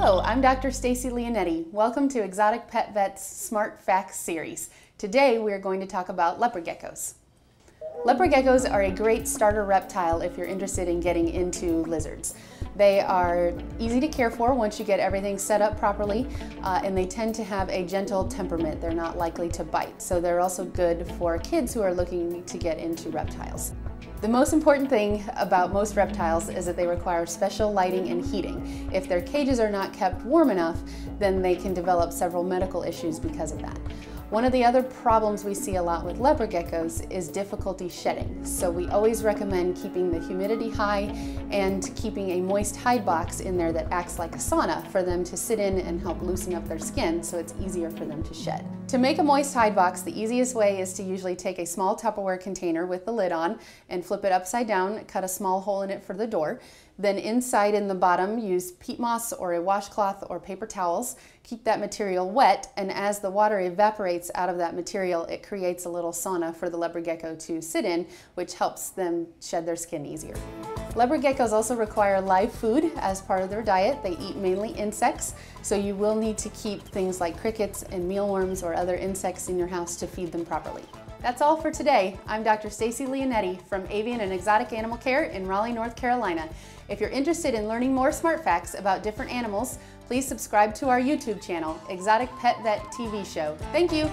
Hello, I'm Dr. Stacy Leonatti. Welcome to Exotic Pet Vet's Smart Facts series. Today we're going to talk about leopard geckos. Leopard geckos are a great starter reptile if you're interested in getting into lizards. They are easy to care for once you get everything set up properly, and they tend to have a gentle temperament. They're not likely to bite, so they're also good for kids who are looking to get into reptiles. The most important thing about most reptiles is that they require special lighting and heating. If their cages are not kept warm enough, then they can develop several medical issues because of that. One of the other problems we see a lot with leopard geckos is difficulty shedding. So we always recommend keeping the humidity high and keeping a moist hide box in there that acts like a sauna for them to sit in and help loosen up their skin so it's easier for them to shed. To make a moist hide box, the easiest way is to usually take a small Tupperware container with the lid on and flip it upside down, cut a small hole in it for the door. Then inside in the bottom, use peat moss or a washcloth or paper towels. Keep that material wet, and as the water evaporates out of that material, it creates a little sauna for the leopard gecko to sit in, which helps them shed their skin easier. Leopard geckos also require live food as part of their diet. They eat mainly insects, so you will need to keep things like crickets and mealworms or other insects in your house to feed them properly. That's all for today. I'm Dr. Stacy Leonatti from Avian and Exotic Animal Care in Raleigh, North Carolina. If you're interested in learning more smart facts about different animals, please subscribe to our YouTube channel, Exotic Pet Vet TV Show. Thank you.